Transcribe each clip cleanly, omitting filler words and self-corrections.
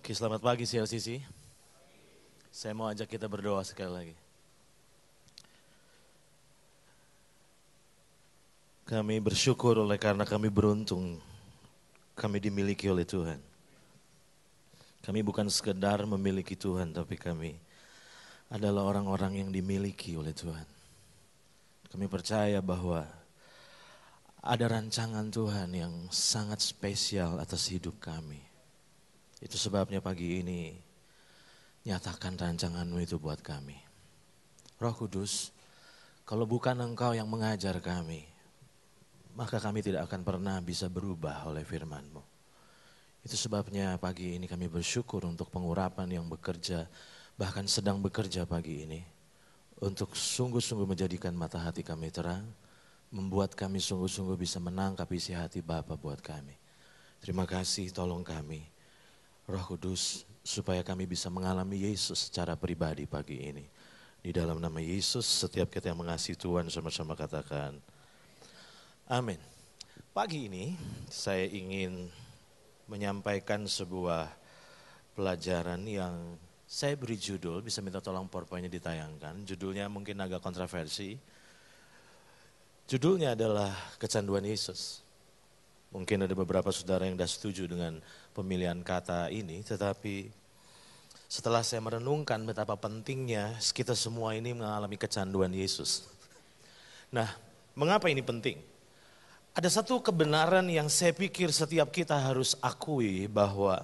Oke, selamat pagi CLCC. Saya mau ajak kita berdoa sekali lagi. Kami bersyukur oleh karena kami beruntung, kami dimiliki oleh Tuhan. Kami bukan sekedar memiliki Tuhan, tapi kami adalah orang-orang yang dimiliki oleh Tuhan. Kami percaya bahwa ada rancangan Tuhan yang sangat spesial atas hidup kami. Itu sebabnya pagi ini, nyatakan rancanganmu itu buat kami. Roh Kudus, kalau bukan Engkau yang mengajar kami, maka kami tidak akan pernah bisa berubah oleh firman-Mu. Itu sebabnya pagi ini kami bersyukur untuk pengurapan yang bekerja, bahkan sedang bekerja pagi ini, untuk sungguh-sungguh menjadikan mata hati kami terang, membuat kami sungguh-sungguh bisa menangkap isi hati Bapa buat kami. Terima kasih, tolong kami. Roh Kudus, supaya kami bisa mengalami Yesus secara pribadi pagi ini. Di dalam nama Yesus, setiap kita yang mengasihi Tuhan sama-sama katakan, amin. Pagi ini saya ingin menyampaikan sebuah pelajaran yang saya beri judul, bisa minta tolong PowerPoint-nya ditayangkan. Judulnya mungkin agak kontroversi. Judulnya adalah Kecanduan Yesus. Mungkin ada beberapa saudara yang sudah setuju dengan pemilihan kata ini, tetapi setelah saya merenungkan betapa pentingnya kita semua ini mengalami kecanduan Yesus. Nah, mengapa ini penting? Ada satu kebenaran yang saya pikir setiap kita harus akui, bahwa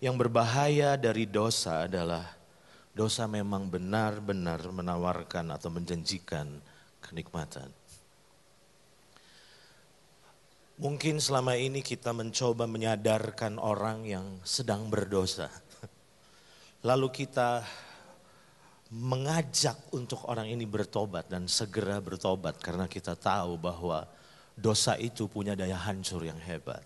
yang berbahaya dari dosa adalah dosa memang benar-benar menawarkan atau menjanjikan kenikmatan. Mungkin selama ini kita mencoba menyadarkan orang yang sedang berdosa. Lalu kita mengajak untuk orang ini bertobat dan segera bertobat, karena kita tahu bahwa dosa itu punya daya hancur yang hebat.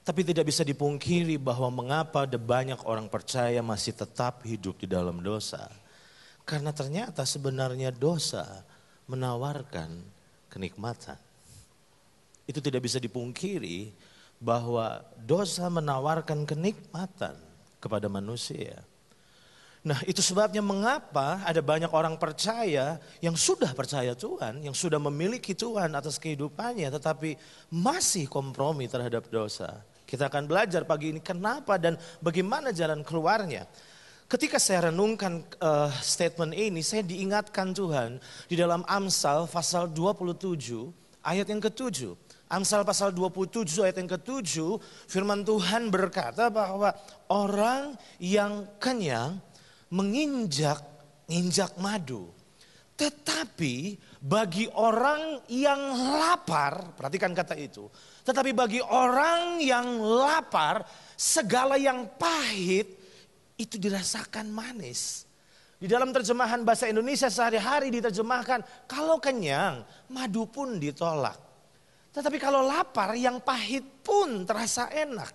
Tapi tidak bisa dipungkiri bahwa mengapa ada banyak orang percaya masih tetap hidup di dalam dosa. Karena ternyata sebenarnya dosa menawarkan kenikmatan. Itu tidak bisa dipungkiri bahwa dosa menawarkan kenikmatan kepada manusia. Nah, itu sebabnya mengapa ada banyak orang percaya yang sudah percaya Tuhan, yang sudah memiliki Tuhan atas kehidupannya, tetapi masih kompromi terhadap dosa. Kita akan belajar pagi ini kenapa dan bagaimana jalan keluarnya. Ketika saya renungkan statement ini, saya diingatkan Tuhan di dalam Amsal pasal 27 ayat yang ke-7. Amsal pasal 27 ayat yang ke-7, firman Tuhan berkata bahwa orang yang kenyang menginjak madu. Tetapi bagi orang yang lapar, perhatikan kata itu. Tetapi bagi orang yang lapar, segala yang pahit itu dirasakan manis. Di dalam terjemahan bahasa Indonesia sehari-hari diterjemahkan, kalau kenyang madu pun ditolak. Tetapi kalau lapar, yang pahit pun terasa enak.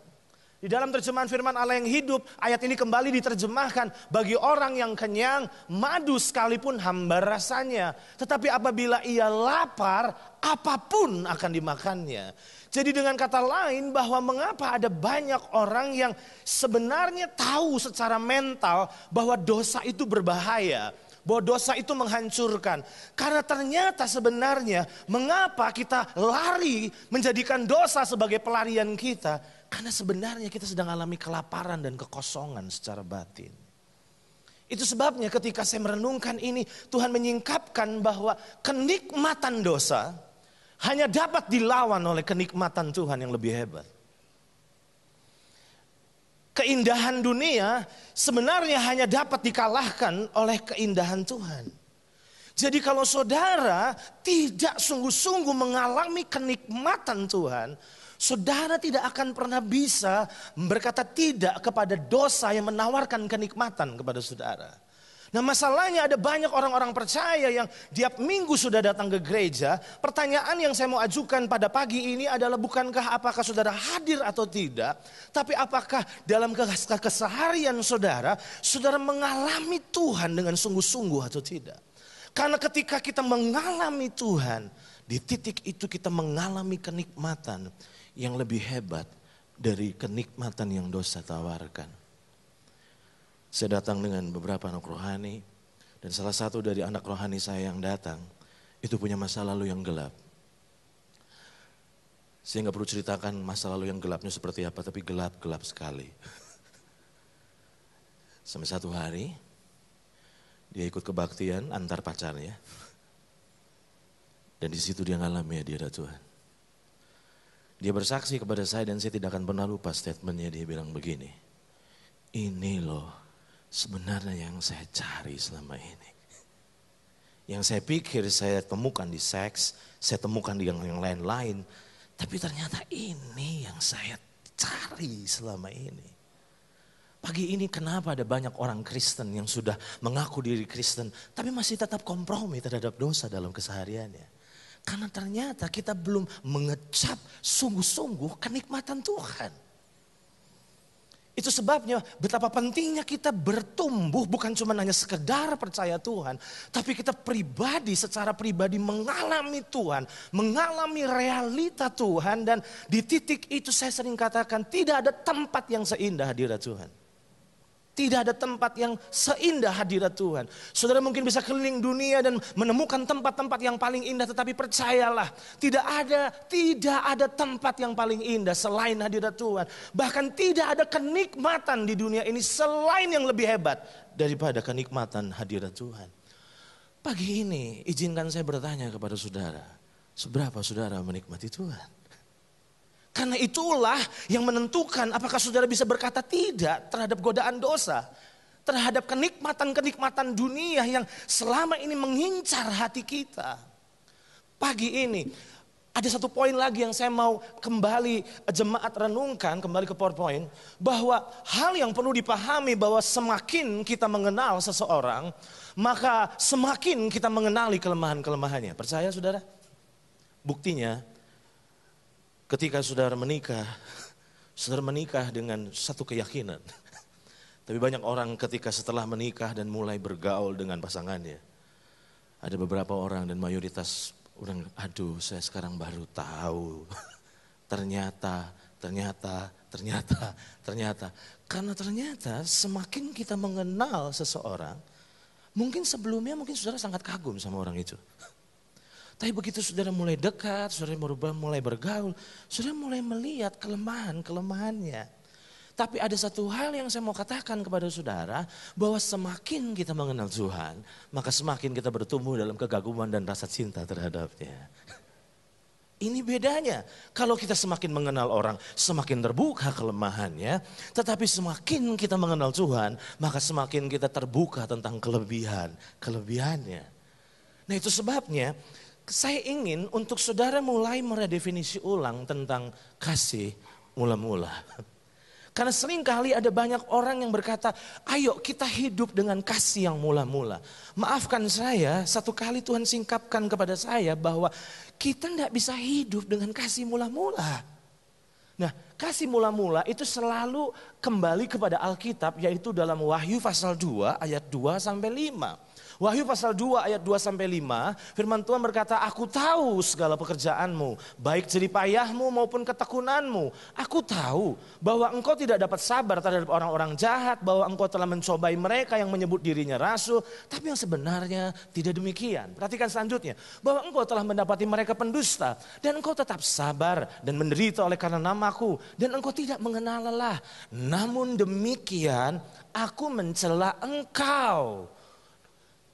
Di dalam terjemahan firman Allah yang hidup, ayat ini kembali diterjemahkan. Bagi orang yang kenyang, madu sekalipun hambar rasanya. Tetapi apabila ia lapar, apapun akan dimakannya. Jadi dengan kata lain, bahwa mengapa ada banyak orang yang sebenarnya tahu secara mental bahwa dosa itu berbahaya, bahwa dosa itu menghancurkan. Karena ternyata sebenarnya mengapa kita lari menjadikan dosa sebagai pelarian kita. Karena sebenarnya kita sedang alami kelaparan dan kekosongan secara batin. Itu sebabnya ketika saya merenungkan ini, Tuhan menyingkapkan bahwa kenikmatan dosa hanya dapat dilawan oleh kenikmatan Tuhan yang lebih hebat. Keindahan dunia sebenarnya hanya dapat dikalahkan oleh keindahan Tuhan. Jadi kalau saudara tidak sungguh-sungguh mengalami kenikmatan Tuhan, saudara tidak akan pernah bisa berkata tidak kepada dosa yang menawarkan kenikmatan kepada saudara. Nah, masalahnya ada banyak orang-orang percaya yang tiap minggu sudah datang ke gereja. Pertanyaan yang saya mau ajukan pada pagi ini adalah bukankah apakah saudara hadir atau tidak. Tapi apakah dalam keseharian saudara, saudara mengalami Tuhan dengan sungguh-sungguh atau tidak. Karena ketika kita mengalami Tuhan, di titik itu kita mengalami kenikmatan yang lebih hebat dari kenikmatan yang dosa tawarkan. Saya datang dengan beberapa anak rohani, dan salah satu dari anak rohani saya yang datang itu punya masa lalu yang gelap. Saya nggak perlu ceritakan masa lalu yang gelapnya seperti apa, tapi gelap-gelap sekali. Sampai satu hari dia ikut kebaktian antar pacarnya, dan di situ dia ngalami hadirat Tuhan. Dia bersaksi kepada saya, dan saya tidak akan pernah lupa statementnya. Dia bilang begini, ini loh sebenarnya yang saya cari selama ini. Yang saya pikir saya temukan di seks, saya temukan di yang lain-lain. Tapi ternyata ini yang saya cari selama ini. Pagi ini kenapa ada banyak orang Kristen yang sudah mengaku diri Kristen, tapi masih tetap kompromi terhadap dosa dalam kesehariannya. Karena ternyata kita belum mengecap sungguh-sungguh kenikmatan Tuhan. Itu sebabnya betapa pentingnya kita bertumbuh, bukan cuma hanya sekedar percaya Tuhan, tapi kita pribadi, secara pribadi mengalami Tuhan, mengalami realita Tuhan. Dan di titik itu saya sering katakan, tidak ada tempat yang seindah hadirat Tuhan. Tidak ada tempat yang seindah hadirat Tuhan. Saudara mungkin bisa keliling dunia dan menemukan tempat-tempat yang paling indah, tetapi percayalah, tidak ada tempat yang paling indah selain hadirat Tuhan. Bahkan tidak ada kenikmatan di dunia ini selain yang lebih hebat daripada kenikmatan hadirat Tuhan. Pagi ini izinkan saya bertanya kepada saudara, seberapa saudara menikmati Tuhan? Karena itulah yang menentukan apakah saudara bisa berkata tidak terhadap godaan dosa, terhadap kenikmatan-kenikmatan dunia yang selama ini menghincar hati kita. Pagi ini ada satu poin lagi yang saya mau kembali jemaat renungkan, kembali ke PowerPoint, bahwa hal yang perlu dipahami bahwa semakin kita mengenal seseorang, maka semakin kita mengenali kelemahan-kelemahannya. Percaya saudara? Buktinya, ketika saudara menikah dengan satu keyakinan. Tapi banyak orang ketika setelah menikah dan mulai bergaul dengan pasangannya, ada beberapa orang dan mayoritas orang, aduh saya sekarang baru tahu. Ternyata. Karena ternyata semakin kita mengenal seseorang, mungkin sebelumnya mungkin saudara sangat kagum sama orang itu. Tapi begitu saudara mulai dekat, saudara mulai bergaul, saudara mulai melihat kelemahan-kelemahannya. Tapi ada satu hal yang saya mau katakan kepada saudara, bahwa semakin kita mengenal Tuhan, maka semakin kita bertumbuh dalam kekaguman dan rasa cinta terhadapnya. Ini bedanya. Kalau kita semakin mengenal orang, semakin terbuka kelemahannya. Tetapi semakin kita mengenal Tuhan, maka semakin kita terbuka tentang kelebihannya. Nah itu sebabnya, saya ingin untuk saudara mulai meredefinisi ulang tentang kasih mula-mula. Karena seringkali ada banyak orang yang berkata, ayo kita hidup dengan kasih yang mula-mula. Maafkan saya, satu kali Tuhan singkapkan kepada saya bahwa kita tidak bisa hidup dengan kasih mula-mula. Nah, kasih mula-mula itu selalu kembali kepada Alkitab, yaitu dalam Wahyu pasal 2 ayat 2 sampai 5. Wahyu pasal 2 ayat 2 sampai 5, firman Tuhan berkata, aku tahu segala pekerjaanmu, baik jeripayahmu maupun ketekunanmu. Aku tahu bahwa engkau tidak dapat sabar terhadap orang-orang jahat, bahwa engkau telah mencobai mereka yang menyebut dirinya rasul, tapi yang sebenarnya tidak demikian. Perhatikan selanjutnya, bahwa engkau telah mendapati mereka pendusta, dan engkau tetap sabar dan menderita oleh karena namaku, dan engkau tidak mengenal lelah. Namun demikian, aku mencela engkau.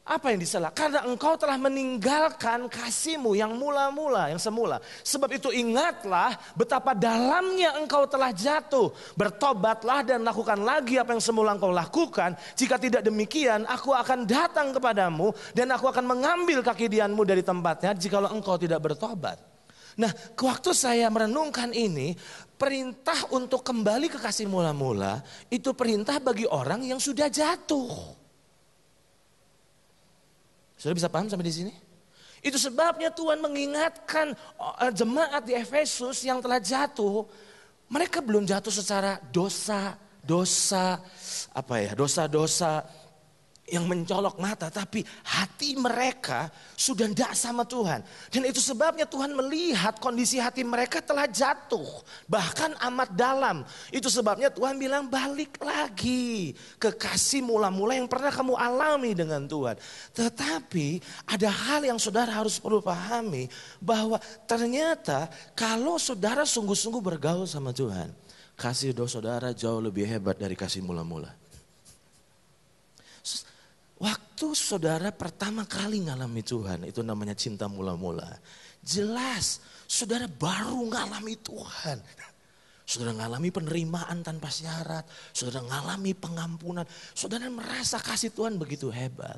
Apa yang disela? Karena engkau telah meninggalkan kasihmu yang mula-mula, yang semula. Sebab itu ingatlah betapa dalamnya engkau telah jatuh. Bertobatlah dan lakukan lagi apa yang semula engkau lakukan. Jika tidak demikian, aku akan datang kepadamu dan aku akan mengambil kaki dianmu dari tempatnya jikalau engkau tidak bertobat. Nah, waktu saya merenungkan ini, perintah untuk kembali ke kasih mula-mula itu perintah bagi orang yang sudah jatuh. Sudah bisa paham sampai di sini? Itu sebabnya Tuhan mengingatkan jemaat di Efesus yang telah jatuh. Mereka belum jatuh secara dosa-dosa yang mencolok mata, tapi hati mereka sudah tidak sama Tuhan. Dan itu sebabnya Tuhan melihat kondisi hati mereka telah jatuh, bahkan amat dalam. Itu sebabnya Tuhan bilang, balik lagi ke kasih mula-mula yang pernah kamu alami dengan Tuhan. Tetapi ada hal yang saudara harus perlu pahami, bahwa ternyata kalau saudara sungguh-sungguh bergaul sama Tuhan, kasih saudara jauh lebih hebat dari kasih mula-mula. Waktu saudara pertama kali ngalami Tuhan, itu namanya cinta mula-mula. Jelas saudara baru ngalami Tuhan. Saudara ngalami penerimaan tanpa syarat. Saudara ngalami pengampunan. Saudara merasa kasih Tuhan begitu hebat.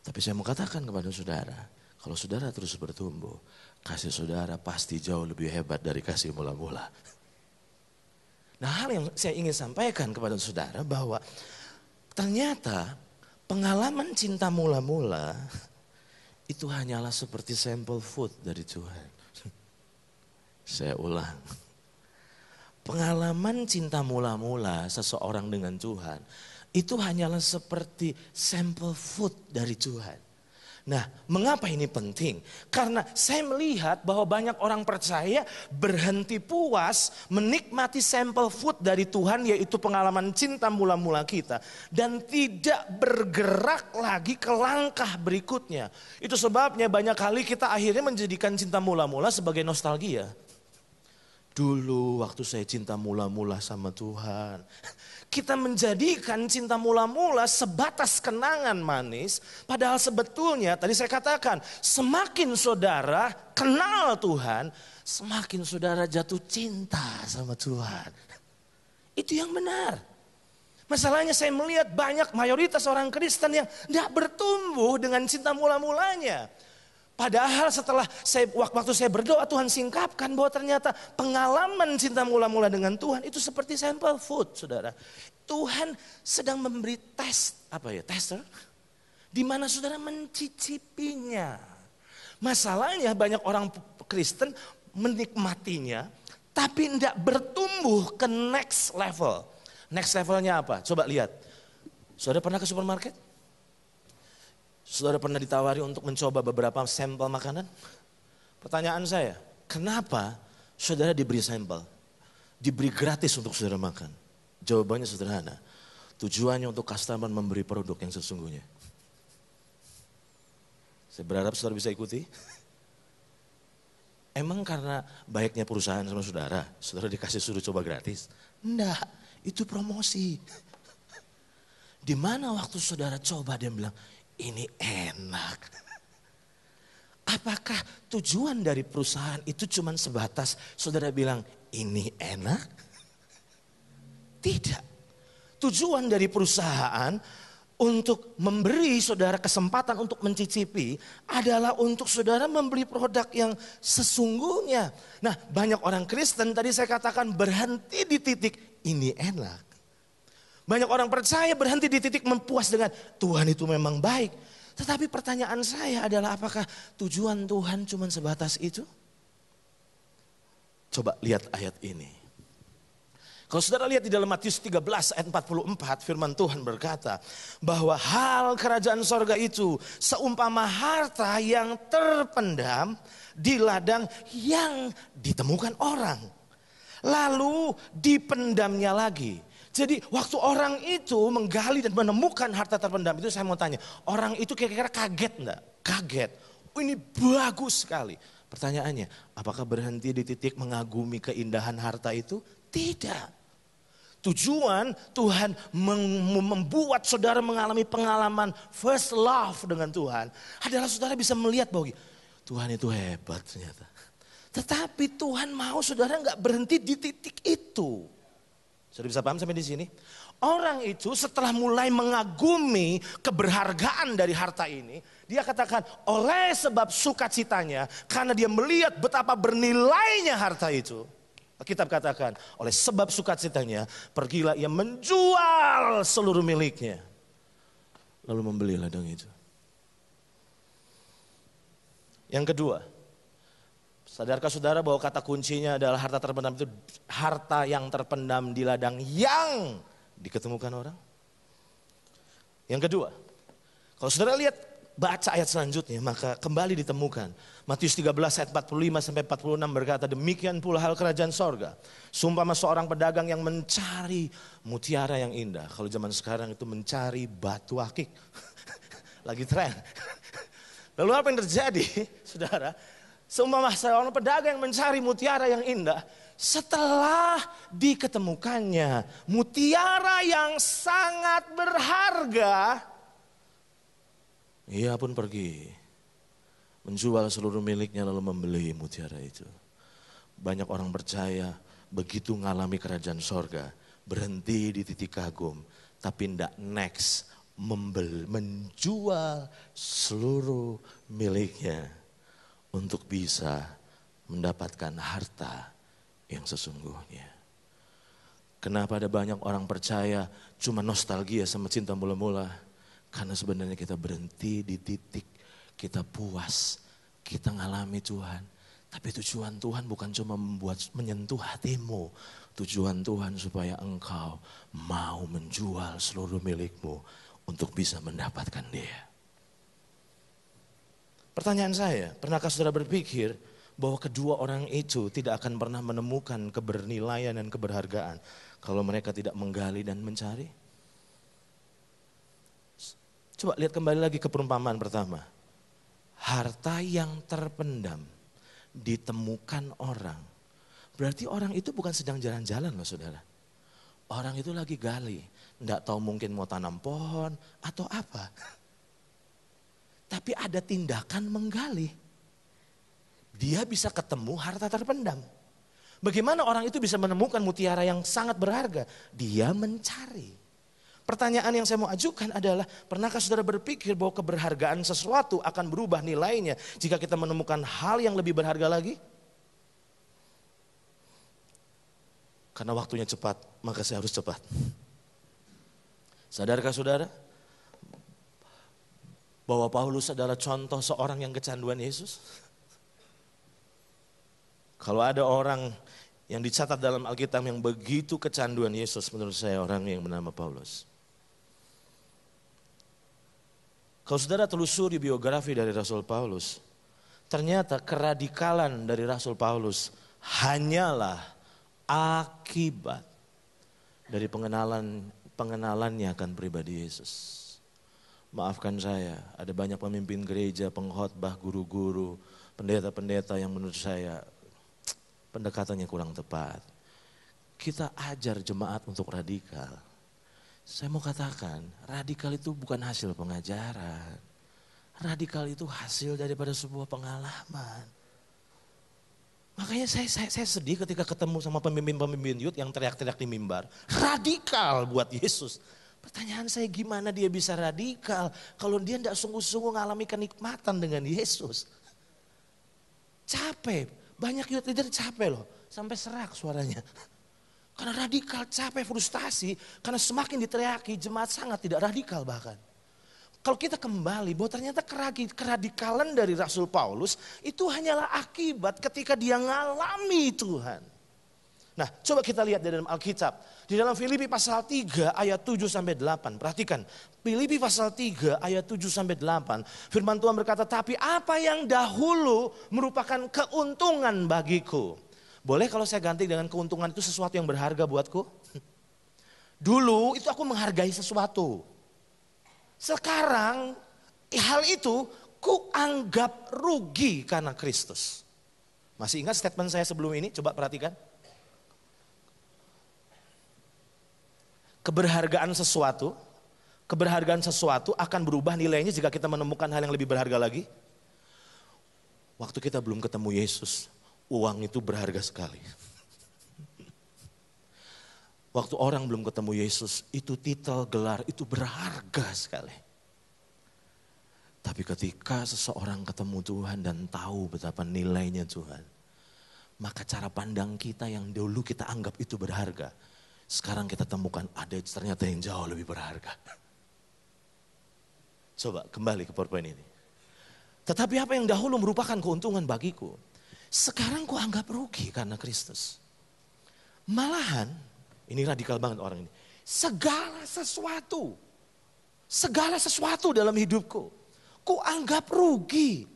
Tapi saya mau katakan kepada saudara, kalau saudara terus bertumbuh, kasih saudara pasti jauh lebih hebat dari kasih mula-mula. Nah, hal yang saya ingin sampaikan kepada saudara, bahwa ternyata pengalaman cinta mula-mula itu hanyalah seperti sampel food dari Tuhan. Saya ulang. Pengalaman cinta mula-mula seseorang dengan Tuhan itu hanyalah seperti sampel food dari Tuhan. Nah, mengapa ini penting? Karena saya melihat bahwa banyak orang percaya berhenti puas menikmati sampel food dari Tuhan, yaitu pengalaman cinta mula-mula kita, dan tidak bergerak lagi ke langkah berikutnya. Itu sebabnya banyak kali kita akhirnya menjadikan cinta mula-mula sebagai nostalgia. Dulu waktu saya cinta mula-mula sama Tuhan. Kita menjadikan cinta mula-mula sebatas kenangan manis. Padahal sebetulnya tadi saya katakan, semakin saudara kenal Tuhan, semakin saudara jatuh cinta sama Tuhan. Itu yang benar. Masalahnya saya melihat banyak mayoritas orang Kristen yang tidak bertumbuh dengan cinta mula-mulanya. Padahal setelah waktu saya berdoa, Tuhan singkapkan bahwa ternyata pengalaman cinta mula-mula dengan Tuhan itu seperti sampel food, saudara. Tuhan sedang memberi tes, tester, di mana saudara mencicipinya. Masalahnya banyak orang Kristen menikmatinya, tapi tidak bertumbuh ke next level. Next levelnya apa? Coba lihat. Saudara pernah ke supermarket? Saudara pernah ditawari untuk mencoba beberapa sampel makanan? Pertanyaan saya, kenapa saudara diberi sampel? Diberi gratis untuk saudara makan? Jawabannya sederhana. Tujuannya untuk customer memberi produk yang sesungguhnya. Saya berharap saudara bisa ikuti. Emang karena baiknya perusahaan sama saudara, saudara dikasih suruh coba gratis? Enggak, itu promosi. Dimana waktu saudara coba dia bilang, ini enak. Apakah tujuan dari perusahaan itu cuma sebatas saudara bilang ini enak? Tidak. Tujuan dari perusahaan untuk memberi saudara kesempatan untuk mencicipi adalah untuk saudara membeli produk yang sesungguhnya. Nah, banyak orang Kristen tadi saya katakan berhenti di titik ini enak. Banyak orang percaya berhenti di titik mempuas dengan Tuhan itu memang baik. Tetapi pertanyaan saya adalah, apakah tujuan Tuhan cuma sebatas itu? Coba lihat ayat ini. Kalau saudara lihat di dalam Matius 13 ayat 44, firman Tuhan berkata bahwa hal kerajaan sorga itu seumpama harta yang terpendam di ladang yang ditemukan orang, lalu dipendamnya lagi. Jadi waktu orang itu menggali dan menemukan harta terpendam itu, saya mau tanya, orang itu kira-kira kaget enggak? Kaget. Oh, ini bagus sekali. Pertanyaannya, apakah berhenti di titik mengagumi keindahan harta itu? Tidak. Tujuan Tuhan membuat saudara mengalami pengalaman first love dengan Tuhan adalah saudara bisa melihat bahwa Tuhan itu hebat ternyata. Tetapi Tuhan mau saudara enggak berhenti di titik itu. Sudah bisa paham sampai di sini? Orang itu setelah mulai mengagumi keberhargaan dari harta ini, dia katakan oleh sebab sukacitanya, karena dia melihat betapa bernilainya harta itu. Alkitab katakan, oleh sebab sukacitanya, pergilah ia menjual seluruh miliknya, lalu membeli ladang itu. Yang kedua, sadarkah saudara bahwa kata kuncinya adalah harta terpendam itu harta yang terpendam di ladang yang diketemukan orang? Yang kedua, Kalau saudara lihat, baca ayat selanjutnya, maka kembali ditemukan. Matius 13 ayat 45 sampai 46 berkata, demikian pula hal kerajaan sorga. Seumpama seorang pedagang yang mencari mutiara yang indah. Kalau zaman sekarang itu mencari batu akik. Lagi tren. Lalu apa yang terjadi, saudara? Seumpama seorang pedagang yang mencari mutiara yang indah. Setelah diketemukannya mutiara yang sangat berharga, ia pun pergi menjual seluruh miliknya lalu membeli mutiara itu. Banyak orang percaya begitu mengalami kerajaan sorga, berhenti di titik kagum, tapi tidak next menjual seluruh miliknya untuk bisa mendapatkan harta yang sesungguhnya. Kenapa ada banyak orang percaya cuma nostalgia sama cinta mula-mula? Karena sebenarnya kita berhenti di titik kita puas, kita ngalami Tuhan. Tapi tujuan Tuhan bukan cuma menyentuh hatimu. Tujuan Tuhan supaya engkau mau menjual seluruh milikmu untuk bisa mendapatkan Dia. Pertanyaan saya, pernahkah saudara berpikir bahwa kedua orang itu tidak akan pernah menemukan kebernilaian dan keberhargaan kalau mereka tidak menggali dan mencari? Coba lihat kembali lagi ke perumpamaan pertama. Harta yang terpendam ditemukan orang. Berarti orang itu bukan sedang jalan-jalan loh saudara. Orang itu lagi gali, enggak tahu mungkin mau tanam pohon atau apa. Tapi ada tindakan menggali. Dia bisa ketemu harta terpendam. Bagaimana orang itu bisa menemukan mutiara yang sangat berharga? Dia mencari. Pertanyaan yang saya mau ajukan adalah, pernahkah saudara berpikir bahwa keberhargaan sesuatu akan berubah nilainya jika kita menemukan hal yang lebih berharga lagi? Karena waktunya cepat, maka saya harus cepat. Sadarkah saudara bahwa Paulus adalah contoh seorang yang kecanduan Yesus? Kalau ada orang yang dicatat dalam Alkitab yang begitu kecanduan Yesus, menurut saya orang yang bernama Paulus. Kalau saudara telusuri biografi dari Rasul Paulus, ternyata keradikalan dari Rasul Paulus hanyalah akibat dari pengenalannya akan pribadi Yesus. Maafkan saya, ada banyak pemimpin gereja, pengkhotbah, guru-guru, pendeta-pendeta yang menurut saya pendekatannya kurang tepat. Kita ajar jemaat untuk radikal. Saya mau katakan, radikal itu bukan hasil pengajaran. Radikal itu hasil daripada sebuah pengalaman. Makanya saya sedih ketika ketemu sama pemimpin-pemimpin youth yang teriak-teriak di mimbar. Radikal buat Yesus. Pertanyaan saya, gimana dia bisa radikal kalau dia tidak sungguh-sungguh mengalami kenikmatan dengan Yesus? Capek, banyak youth leader capek loh, sampai serak suaranya. Karena radikal, capek, frustasi, karena semakin diteriaki jemaat sangat tidak radikal bahkan. Kalau kita kembali bahwa ternyata keradikalan dari Rasul Paulus itu hanyalah akibat ketika dia ngalami Tuhan. Nah, coba kita lihat dari dalam Alkitab. Di dalam Filipi pasal 3 ayat 7 sampai 8. Perhatikan, Filipi pasal 3 ayat 7 sampai 8. Firman Tuhan berkata, "Tapi apa yang dahulu merupakan keuntungan bagiku." Boleh kalau saya ganti dengan keuntungan itu sesuatu yang berharga buatku? Dulu itu aku menghargai sesuatu. Sekarang hal itu kuanggap rugi karena Kristus. Masih ingat statement saya sebelum ini? Coba perhatikan. Keberhargaan sesuatu akan berubah nilainya jika kita menemukan hal yang lebih berharga lagi. Waktu kita belum ketemu Yesus, uang itu berharga sekali. Waktu orang belum ketemu Yesus, itu titel, gelar, itu berharga sekali. Tapi ketika seseorang ketemu Tuhan dan tahu betapa nilainya Tuhan, maka cara pandang kita yang dulu kita anggap itu berharga, sekarang kita temukan ada ternyata yang jauh lebih berharga. Coba kembali ke PowerPoint ini. Tetapi apa yang dahulu merupakan keuntungan bagiku, sekarang kuanggap rugi karena Kristus. Malahan, ini radikal banget orang ini. Segala sesuatu segala sesuatu dalam hidupku. Kuanggap rugi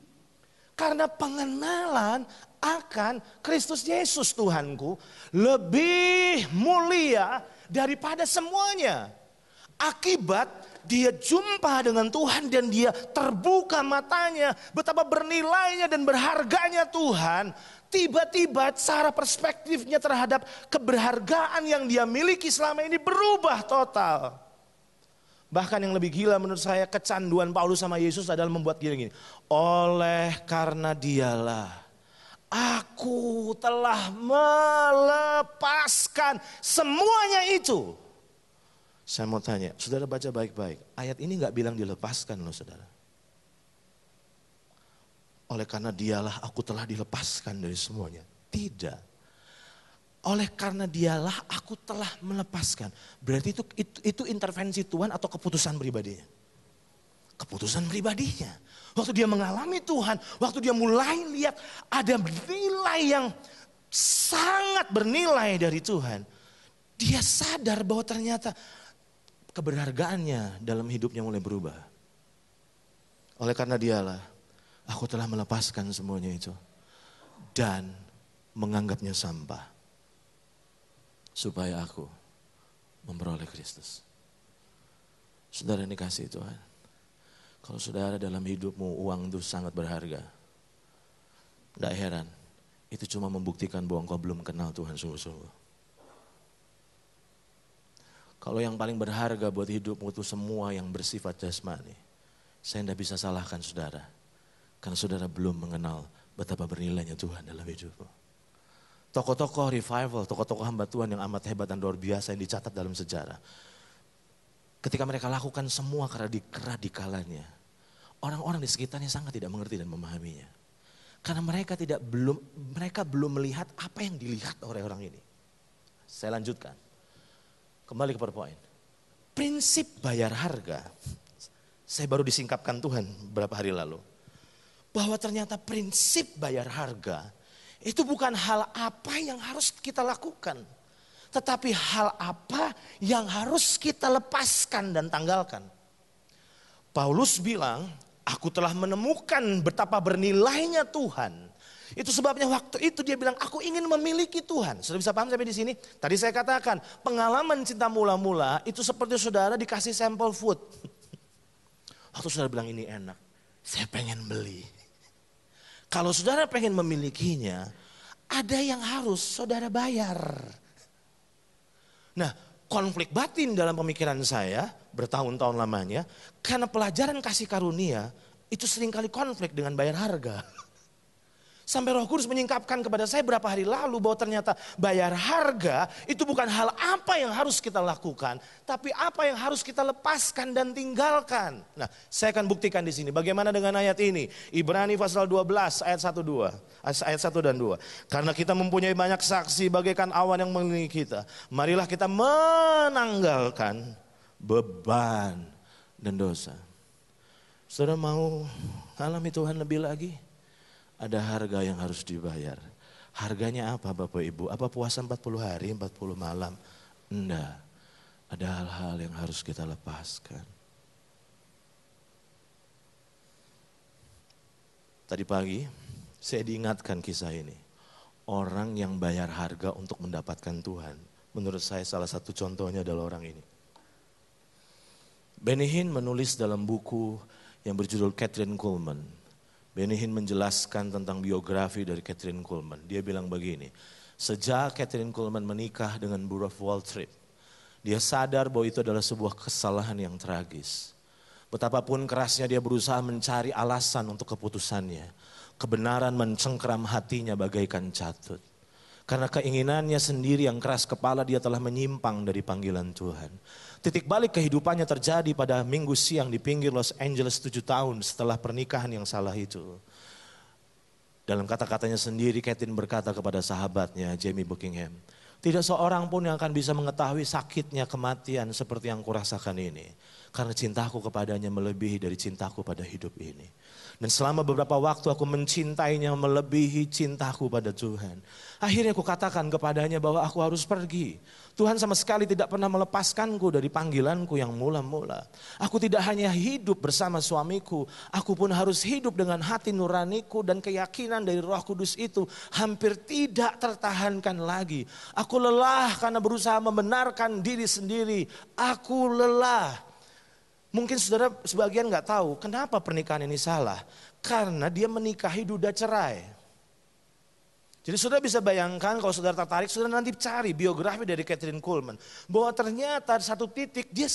karena pengenalan akan Kristus Yesus Tuhanku lebih mulia daripada semuanya. Akibat dia jumpa dengan Tuhan dan dia terbuka matanya betapa bernilainya dan berharganya Tuhan. Tiba-tiba cara perspektifnya terhadap keberhargaan yang dia miliki selama ini berubah total. Bahkan yang lebih gila menurut saya, kecanduan Paulus sama Yesus adalah membuat gini. Oleh karena dialah aku telah melepaskan semuanya itu. Saya mau tanya, saudara baca baik-baik. Ayat ini gak bilang dilepaskan loh saudara. Oleh karena dialah aku telah dilepaskan dari semuanya. Tidak. Oleh karena dialah aku telah melepaskan. Berarti itu intervensi Tuhan atau keputusan pribadinya? Keputusan pribadinya. Waktu dia mengalami Tuhan. Waktu dia mulai lihat ada nilai yang sangat bernilai dari Tuhan. Dia sadar bahwa ternyata keberhargaannya dalam hidupnya mulai berubah. Oleh karena dialah aku telah melepaskan semuanya itu dan menganggapnya sampah supaya aku memperoleh Kristus. Saudara dikasih Tuhan, kalau saudara dalam hidupmu uang itu sangat berharga, tidak heran, itu cuma membuktikan bahwa engkau belum kenal Tuhan sungguh-sungguh. Kalau yang paling berharga buat hidupmu itu semua yang bersifat jasmani, saya tidak bisa salahkan saudara. Karena saudara belum mengenal betapa bernilainya Tuhan dalam hidupmu. Tokoh-tokoh revival, tokoh-tokoh hamba Tuhan yang amat hebat dan luar biasa yang dicatat dalam sejarah. Ketika mereka lakukan semua keradikalannya, orang-orang di sekitarnya sangat tidak mengerti dan memahaminya. Karena mereka belum melihat apa yang dilihat oleh orang ini. Saya lanjutkan. Kembali ke PowerPoint. Prinsip bayar harga. Saya baru disingkapkan Tuhan beberapa hari lalu. Bahwa ternyata prinsip bayar harga itu bukan hal apa yang harus kita lakukan. Tetapi hal apa yang harus kita lepaskan dan tanggalkan. Paulus bilang, aku telah menemukan betapa bernilainya Tuhan. Itu sebabnya waktu itu dia bilang, aku ingin memiliki Tuhan. Sudah bisa paham sampai di sini? Tadi saya katakan, pengalaman cinta mula-mula itu seperti saudara dikasih sampel food. Waktu saudara bilang ini enak, saya pengen beli. Kalau saudara pengen memilikinya, ada yang harus saudara bayar. Nah, konflik batin dalam pemikiran saya bertahun-tahun lamanya, karena pelajaran kasih karunia itu seringkali konflik dengan bayar harga. Sampai Roh Kudus menyingkapkan kepada saya berapa hari lalu bahwa ternyata bayar harga itu bukan hal apa yang harus kita lakukan, tapi apa yang harus kita lepaskan dan tinggalkan. Nah, saya akan buktikan di sini bagaimana dengan ayat ini. Ibrani pasal 12 ayat 1 dan 2. Karena kita mempunyai banyak saksi bagaikan awan yang mengelilingi kita, marilah kita menanggalkan beban dan dosa. Saudara mau alami Tuhan lebih lagi? Ada harga yang harus dibayar. Harganya apa Bapak Ibu? Apa puasa 40 hari, 40 malam? Enggak. Ada hal-hal yang harus kita lepaskan. Tadi pagi saya diingatkan kisah ini. Orang yang bayar harga untuk mendapatkan Tuhan. Menurut saya salah satu contohnya adalah orang ini. Benny Hinn menulis dalam buku yang berjudul Kathryn Kuhlman. Benny Hinn menjelaskan tentang biografi dari Kathryn Kuhlman. Dia bilang begini, sejak Kathryn Kuhlman menikah dengan Burroughs Waltrip, dia sadar bahwa itu adalah sebuah kesalahan yang tragis. Betapapun kerasnya dia berusaha mencari alasan untuk keputusannya. Kebenaran mencengkram hatinya bagaikan catut. Karena keinginannya sendiri yang keras kepala, dia telah menyimpang dari panggilan Tuhan. Titik balik kehidupannya terjadi pada minggu siang di pinggir Los Angeles 7 tahun setelah pernikahan yang salah itu. Dalam kata-katanya sendiri, Kathryn berkata kepada sahabatnya Jamie Buckingham, tidak seorang pun yang akan bisa mengetahui sakitnya kematian seperti yang kurasakan ini. Karena cintaku kepadanya melebihi dari cintaku pada hidup ini. Dan selama beberapa waktu aku mencintainya melebihi cintaku pada Tuhan. Akhirnya aku katakan kepadanya bahwa aku harus pergi. Tuhan sama sekali tidak pernah melepaskanku dari panggilanku yang mula-mula. Aku tidak hanya hidup bersama suamiku, aku pun harus hidup dengan hati nuraniku dan keyakinan dari Roh Kudus itu hampir tidak tertahankan lagi. Aku lelah karena berusaha membenarkan diri sendiri. Aku lelah. Mungkin saudara sebagian gak tahu kenapa pernikahan ini salah. Karena dia menikahi duda cerai. Jadi saudara bisa bayangkan kalau saudara tertarik, saudara nanti cari biografi dari Kathryn Kuhlman. Bahwa ternyata satu titik dia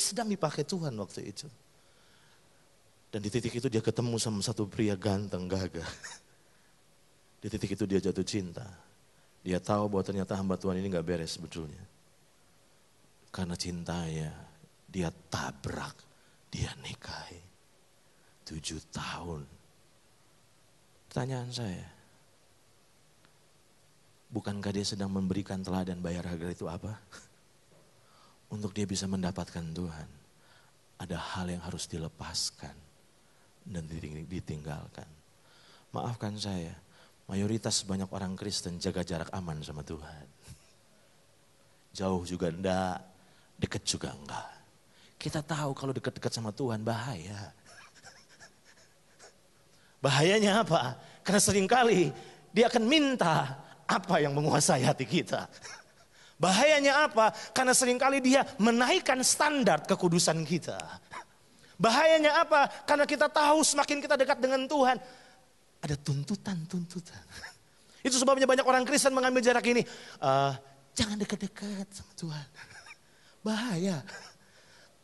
sedang dipakai Tuhan waktu itu. Dan di titik itu dia ketemu sama satu pria ganteng gagah. Di titik itu dia jatuh cinta. Dia tahu bahwa ternyata hamba Tuhan ini gak beres sebetulnya. Karena cintanya dia tabrak, dia nikahi. 7 tahun. Pertanyaan saya, bukankah dia sedang memberikan teladan bayar harga itu apa? Untuk dia bisa mendapatkan Tuhan, ada hal yang harus dilepaskan dan ditinggalkan. Maafkan saya, mayoritas banyak orang Kristen jaga jarak aman sama Tuhan. Jauh juga enggak, dekat juga enggak. Kita tahu kalau dekat-dekat sama Tuhan bahaya. Bahayanya apa? Karena seringkali dia akan minta apa yang menguasai hati kita. Bahayanya apa? Karena seringkali dia menaikkan standar kekudusan kita. Bahayanya apa? Karena kita tahu semakin kita dekat dengan Tuhan, ada tuntutan-tuntutan. Itu sebabnya banyak orang Kristen mengambil jarak ini. Jangan dekat-dekat sama Tuhan. Bahaya.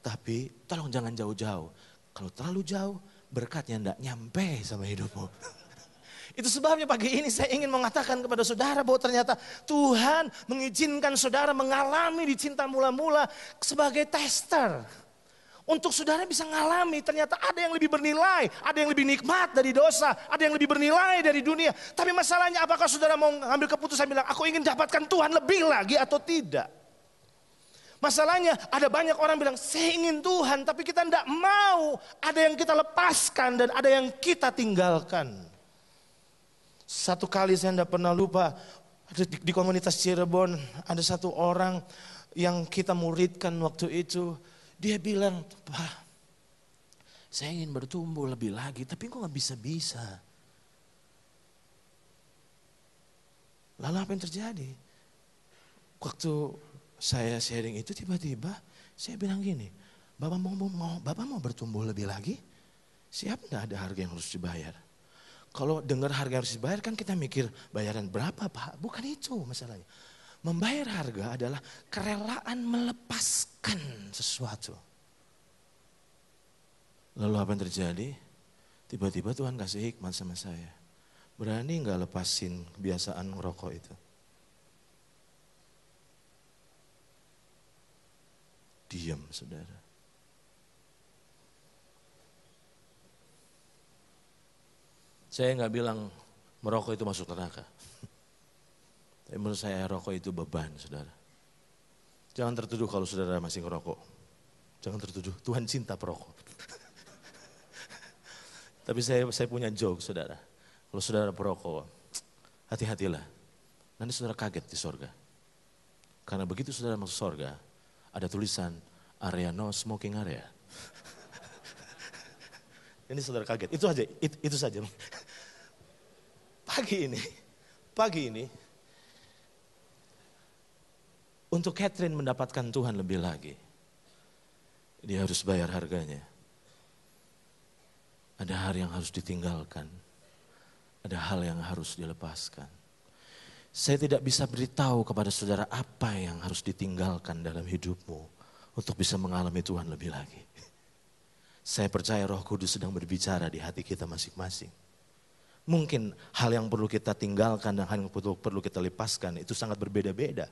Tapi tolong jangan jauh-jauh. Kalau terlalu jauh, berkatnya tidak nyampe sama hidupmu. Itu sebabnya pagi ini saya ingin mengatakan kepada saudara bahwa ternyata Tuhan mengizinkan saudara mengalami dicinta mula-mula sebagai tester. Untuk saudara bisa mengalami ternyata ada yang lebih bernilai, ada yang lebih nikmat dari dosa, ada yang lebih bernilai dari dunia. Tapi masalahnya apakah saudara mau ambil keputusan bilang, aku ingin dapatkan Tuhan lebih lagi atau tidak? Masalahnya ada banyak orang bilang, saya ingin Tuhan, tapi kita tidak mau. Ada yang kita lepaskan dan ada yang kita tinggalkan. Satu kali saya tidak pernah lupa, di komunitas Cirebon ada satu orang yang kita muridkan waktu itu. Dia bilang, Pak, saya ingin bertumbuh lebih lagi, tapi kok nggak bisa-bisa. Lalu apa yang terjadi? Waktu saya sharing itu tiba-tiba saya bilang gini, Bapak mau bertumbuh lebih lagi? Siap gak ada harga yang harus dibayar? Kalau dengar harga yang harus dibayar kan kita mikir bayaran berapa Pak? Bukan itu masalahnya. Membayar harga adalah kerelaan melepaskan sesuatu. Lalu apa yang terjadi? Tiba-tiba Tuhan kasih hikmat sama saya. Berani gak lepasin kebiasaan ngerokok itu? Diam saudara. Saya gak bilang merokok itu masuk neraka. Tapi menurut saya rokok itu beban saudara. Jangan tertuduh kalau saudara masih ngerokok. Jangan tertuduh, Tuhan cinta perokok. Tapi saya punya joke saudara. Kalau saudara perokok, hati-hatilah. Nanti saudara kaget di sorga. Karena begitu saudara masuk sorga, ada tulisan area no smoking area. Ini saudara kaget. Itu aja, itu saja. Pagi ini untuk Kathryn mendapatkan Tuhan lebih lagi, dia harus bayar harganya. Ada hal yang harus ditinggalkan, ada hal yang harus dilepaskan. Saya tidak bisa beritahu kepada saudara apa yang harus ditinggalkan dalam hidupmu untuk bisa mengalami Tuhan lebih lagi. Saya percaya Roh Kudus sedang berbicara di hati kita masing-masing. Mungkin hal yang perlu kita tinggalkan dan hal yang perlu kita lepaskan itu sangat berbeda-beda.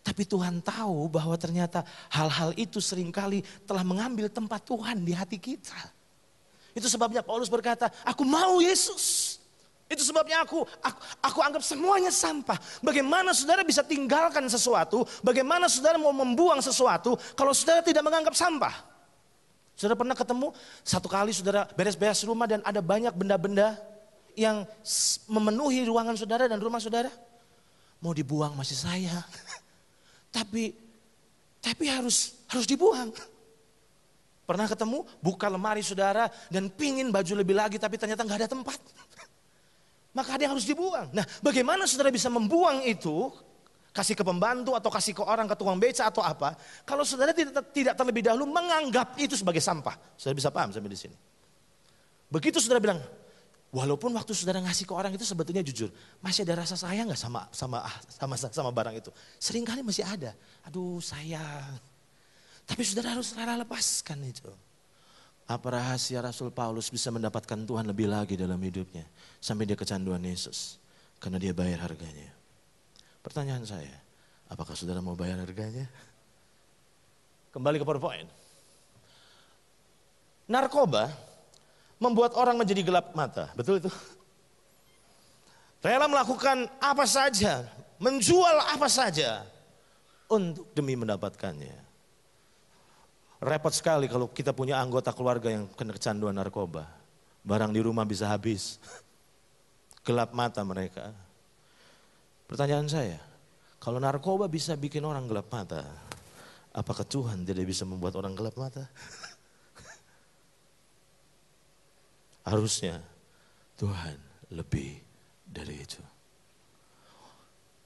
Tapi Tuhan tahu bahwa ternyata hal-hal itu seringkali telah mengambil tempat Tuhan di hati kita. Itu sebabnya Paulus berkata, aku mau Yesus. Itu sebabnya aku anggap semuanya sampah. Bagaimana saudara bisa tinggalkan sesuatu? Bagaimana saudara mau membuang sesuatu kalau saudara tidak menganggap sampah? Saudara pernah ketemu satu kali saudara beres-beres rumah dan ada banyak benda-benda yang memenuhi ruangan saudara dan rumah saudara. Mau dibuang masih sayang. Tapi harus dibuang. Pernah ketemu buka lemari saudara dan pingin baju lebih lagi tapi ternyata nggak ada tempat. Maka ada yang harus dibuang. Nah, bagaimana saudara bisa membuang itu? Kasih ke pembantu atau kasih ke orang, ke tukang beca atau apa? Kalau saudara tidak terlebih dahulu menganggap itu sebagai sampah. Saudara bisa paham sampai di sini. Begitu saudara bilang, walaupun waktu saudara ngasih ke orang itu sebetulnya jujur, masih ada rasa sayang gak sama barang itu? Seringkali masih ada. Aduh, sayang. Tapi saudara harus rela lepaskan itu. Apa rahasia Rasul Paulus bisa mendapatkan Tuhan lebih lagi dalam hidupnya sampai dia kecanduan Yesus karena dia bayar harganya. Pertanyaan saya, apakah saudara mau bayar harganya? Kembali ke PowerPoint. Narkoba membuat orang menjadi gelap mata, betul itu? Rela melakukan apa saja, menjual apa saja untuk demi mendapatkannya. Repot sekali kalau kita punya anggota keluarga yang kena kecanduan narkoba. Barang di rumah bisa habis. Gelap mata mereka. Pertanyaan saya, kalau narkoba bisa bikin orang gelap mata, apakah Tuhan tidak bisa membuat orang gelap mata? Harusnya Tuhan lebih dari itu.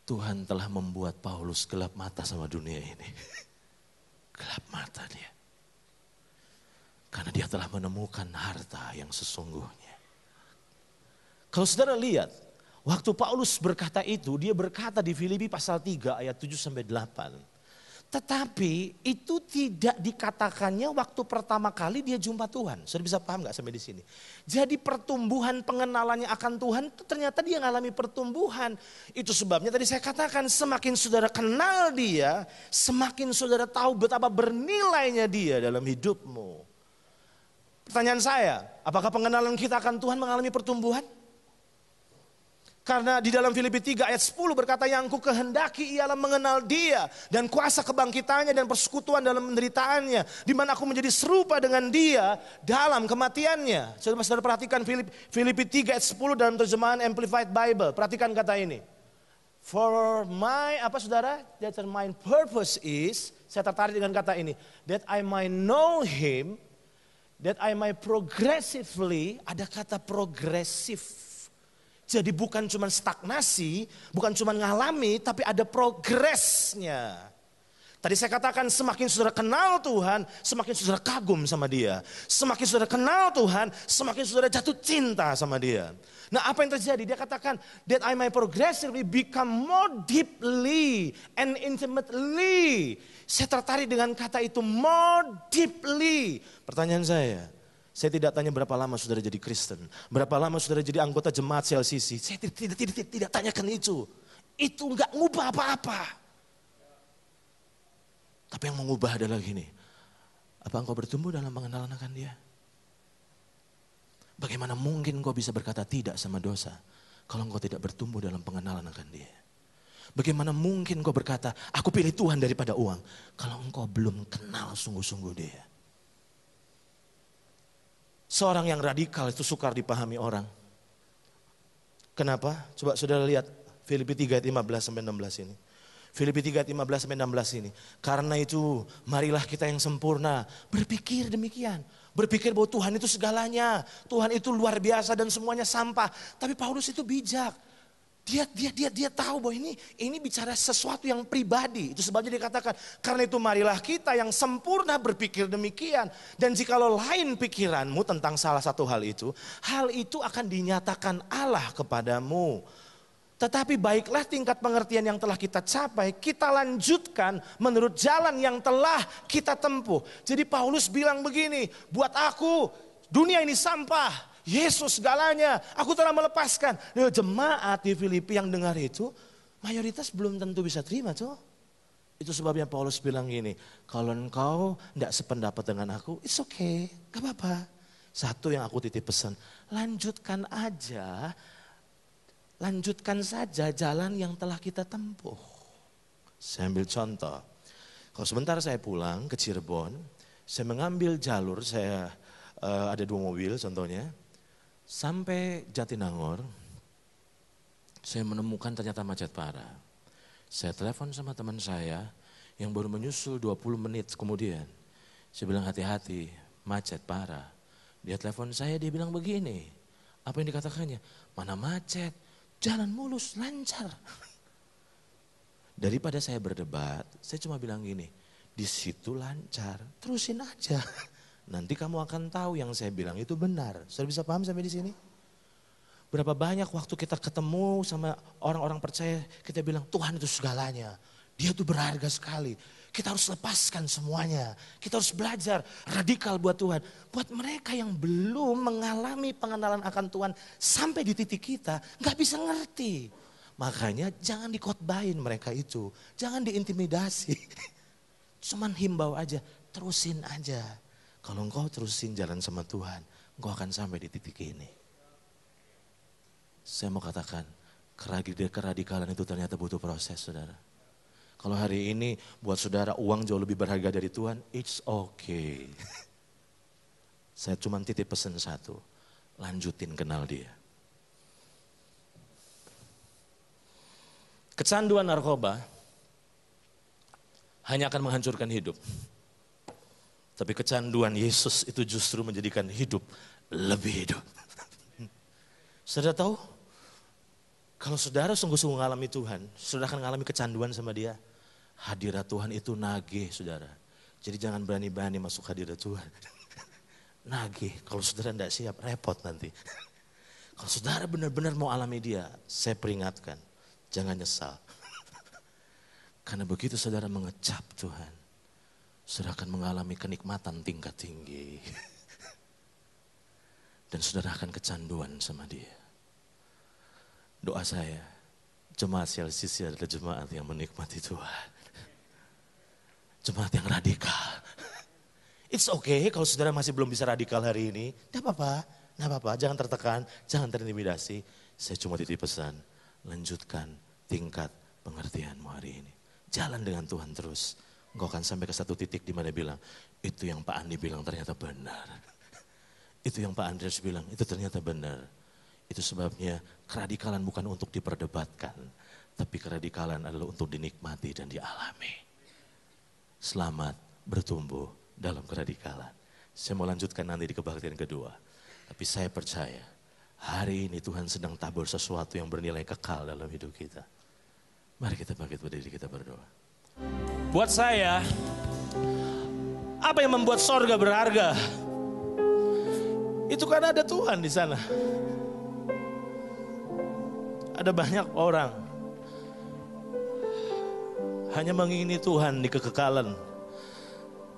Tuhan telah membuat Paulus gelap mata sama dunia ini. Gelap mata dia. Karena dia telah menemukan harta yang sesungguhnya. Kalau saudara lihat, waktu Paulus berkata itu, dia berkata di Filipi pasal 3 ayat 7-8. Tetapi itu tidak dikatakannya waktu pertama kali dia jumpa Tuhan. Saudara bisa paham gak sampai di sini? Jadi pertumbuhan pengenalannya akan Tuhan itu ternyata dia ngalami pertumbuhan. Itu sebabnya tadi saya katakan semakin saudara kenal dia, semakin saudara tahu betapa bernilainya dia dalam hidupmu. Pertanyaan saya, apakah pengenalan kita akan Tuhan mengalami pertumbuhan? Karena di dalam Filipi 3 ayat 10 berkata, yang ku kehendaki ialah mengenal dia dan kuasa kebangkitannya dan persekutuan dalam penderitaannya, di mana aku menjadi serupa dengan dia dalam kematiannya. Saudara perhatikan Filipi 3 ayat 10 dalam terjemahan Amplified Bible. Perhatikan kata ini. For my, apa saudara? That my purpose is, saya tertarik dengan kata ini. That I might know him, that I might progressively, ada kata progresif. Jadi bukan cuma stagnasi, bukan cuma ngalami, tapi ada progresnya. Tadi saya katakan semakin saudara kenal Tuhan, semakin saudara kagum sama dia. Semakin saudara kenal Tuhan, semakin saudara jatuh cinta sama dia. Nah, apa yang terjadi? Dia katakan, that I may progressively become more deeply and intimately. Saya tertarik dengan kata itu, more deeply. Pertanyaan saya tidak tanya berapa lama saudara jadi Kristen, berapa lama saudara jadi anggota jemaat CLCC. Saya tidak tanyakan itu. Itu nggak ngubah apa-apa. Tapi yang mengubah adalah gini. Apa engkau bertumbuh dalam mengenal akan dia? Bagaimana mungkin engkau bisa berkata tidak sama dosa kalau engkau tidak bertumbuh dalam pengenalan akan dia? Bagaimana mungkin engkau berkata aku pilih Tuhan daripada uang kalau engkau belum kenal sungguh-sungguh dia? Seorang yang radikal itu sukar dipahami orang. Kenapa? Coba saudara lihat Filipi 3 ayat 15-16 ini. Filipi 3 ayat 15-16 ini. Karena itu marilah kita yang sempurna berpikir demikian. Berpikir bahwa Tuhan itu segalanya. Tuhan itu luar biasa dan semuanya sampah. Tapi Paulus itu bijak. Dia tahu bahwa ini bicara sesuatu yang pribadi. Itu sebabnya dikatakan, karena itu marilah kita yang sempurna berpikir demikian. Dan jikalau lain pikiranmu tentang salah satu hal itu akan dinyatakan Allah kepadamu. Tetapi baiklah tingkat pengertian yang telah kita capai, kita lanjutkan menurut jalan yang telah kita tempuh. Jadi Paulus bilang begini, buat aku dunia ini sampah. Yesus segalanya, aku telah melepaskan. Nah, jemaat di Filipi yang dengar itu, mayoritas belum tentu bisa terima tuh. Itu sebabnya Paulus bilang gini, kalau engkau tidak sependapat dengan aku, it's okay, gak apa-apa. Satu yang aku titip pesan, lanjutkan aja Lanjutkan saja jalan yang telah kita tempuh. Saya ambil contoh. Kalau sebentar saya pulang ke Cirebon, saya mengambil jalur, saya ada dua mobil contohnya. Sampai Jatinangor, saya menemukan ternyata macet parah. Saya telepon sama teman saya yang baru menyusul 20 menit kemudian. Saya bilang hati-hati, macet parah. Dia telepon saya, dia bilang begini. Apa yang dikatakannya? Mana macet, jalan mulus, lancar. Daripada saya berdebat, saya cuma bilang gini, di situ lancar, terusin aja. Nanti kamu akan tahu yang saya bilang itu benar. Sudah bisa paham sampai di sini? Berapa banyak waktu kita ketemu sama orang-orang percaya, kita bilang Tuhan itu segalanya. Dia itu berharga sekali. Kita harus lepaskan semuanya. Kita harus belajar radikal buat Tuhan. Buat mereka yang belum mengalami pengenalan akan Tuhan sampai di titik kita, gak bisa ngerti. Makanya jangan dikotbahin mereka itu. Jangan diintimidasi. Cuman himbau aja, terusin aja. Kalau engkau terusin jalan sama Tuhan, engkau akan sampai di titik ini. Saya mau katakan, keradikalan itu ternyata butuh proses, saudara. Kalau hari ini buat saudara uang jauh lebih berharga dari Tuhan, it's okay. Saya cuma titip pesan satu, lanjutin kenal dia. Kecanduan narkoba hanya akan menghancurkan hidup. Tapi kecanduan Yesus itu justru menjadikan hidup lebih hidup. Saudara tahu, kalau saudara sungguh-sungguh mengalami Tuhan, saudara akan mengalami kecanduan sama dia. Hadirat Tuhan itu nagih, saudara. Jadi jangan berani-berani masuk hadirat Tuhan. Nagih, kalau saudara tidak siap, repot nanti. Kalau saudara benar-benar mau alami dia, saya peringatkan, jangan nyesal. Karena begitu saudara mengecap Tuhan, saudara akan mengalami kenikmatan tingkat tinggi. Dan saudara akan kecanduan sama dia. Doa saya, jemaat CLCC adalah jemaat yang menikmati Tuhan. Jemaat yang radikal. It's okay kalau saudara masih belum bisa radikal hari ini. Tidak apa-apa, jangan tertekan, jangan terintimidasi. Saya cuma titip pesan, lanjutkan tingkat pengertianmu hari ini. Jalan dengan Tuhan terus. Engkau akan sampai ke satu titik di mana bilang, itu yang Pak Andi bilang ternyata benar. Itu yang Pak Andreas bilang, itu ternyata benar. Itu sebabnya keradikalan bukan untuk diperdebatkan, tapi keradikalan adalah untuk dinikmati dan dialami. Selamat bertumbuh dalam keradikalan. Saya mau lanjutkan nanti di kebaktian kedua. Tapi saya percaya, hari ini Tuhan sedang tabur sesuatu yang bernilai kekal dalam hidup kita. Mari kita bangkit berdiri, kita berdoa. Buat saya, apa yang membuat sorga berharga? Itu karena ada Tuhan di sana. Ada banyak orang hanya mengingini Tuhan di kekekalan,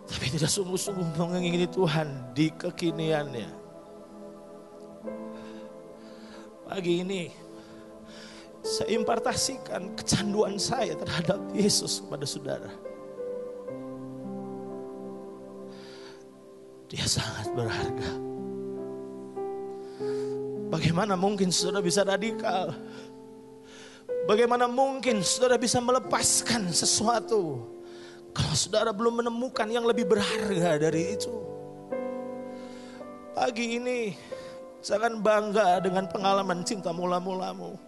tapi tidak sungguh-sungguh mengingini Tuhan di kekiniannya. Pagi ini saya impartasikan kecanduan saya terhadap Yesus kepada saudara. Dia sangat berharga. Bagaimana mungkin saudara bisa radikal? Bagaimana mungkin saudara bisa melepaskan sesuatu kalau saudara belum menemukan yang lebih berharga dari itu? Pagi ini jangan bangga dengan pengalaman cinta mula-mulamu.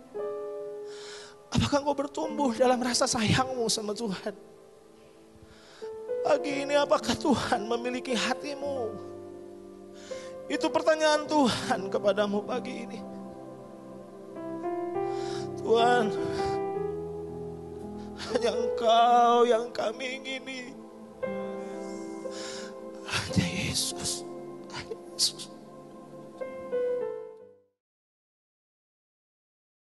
Apakah engkau bertumbuh dalam rasa sayangmu sama Tuhan? Pagi ini apakah Tuhan memiliki hatimu? Itu pertanyaan Tuhan kepadamu pagi ini. Tuhan, hanya Engkau yang kami ingini. Hanya Yesus. Hanya Yesus.